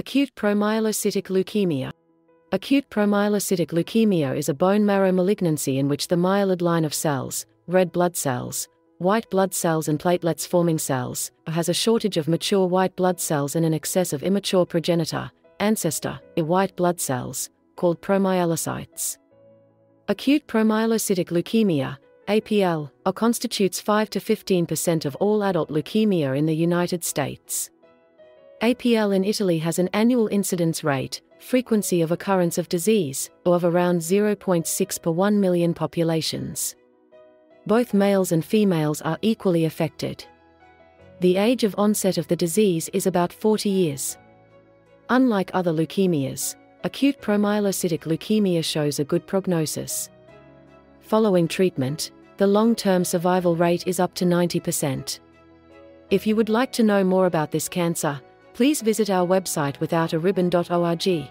Acute promyelocytic leukemia. Acute promyelocytic leukemia is a bone marrow malignancy in which the myeloid line of cells, red blood cells, white blood cells and platelets forming cells, has a shortage of mature white blood cells and an excess of immature progenitor, ancestor, white blood cells, called promyelocytes. Acute promyelocytic leukemia, APL, constitutes 5 to 15% of all adult leukemia in the United States. APL in Italy has an annual incidence rate, frequency of occurrence of disease, of around 0.6 per 1 million populations. Both males and females are equally affected. The age of onset of the disease is about 40 years. Unlike other leukemias, acute promyelocytic leukemia shows a good prognosis. Following treatment, the long-term survival rate is up to 90%. If you would like to know more about this cancer, please visit our website withoutaribbon.org.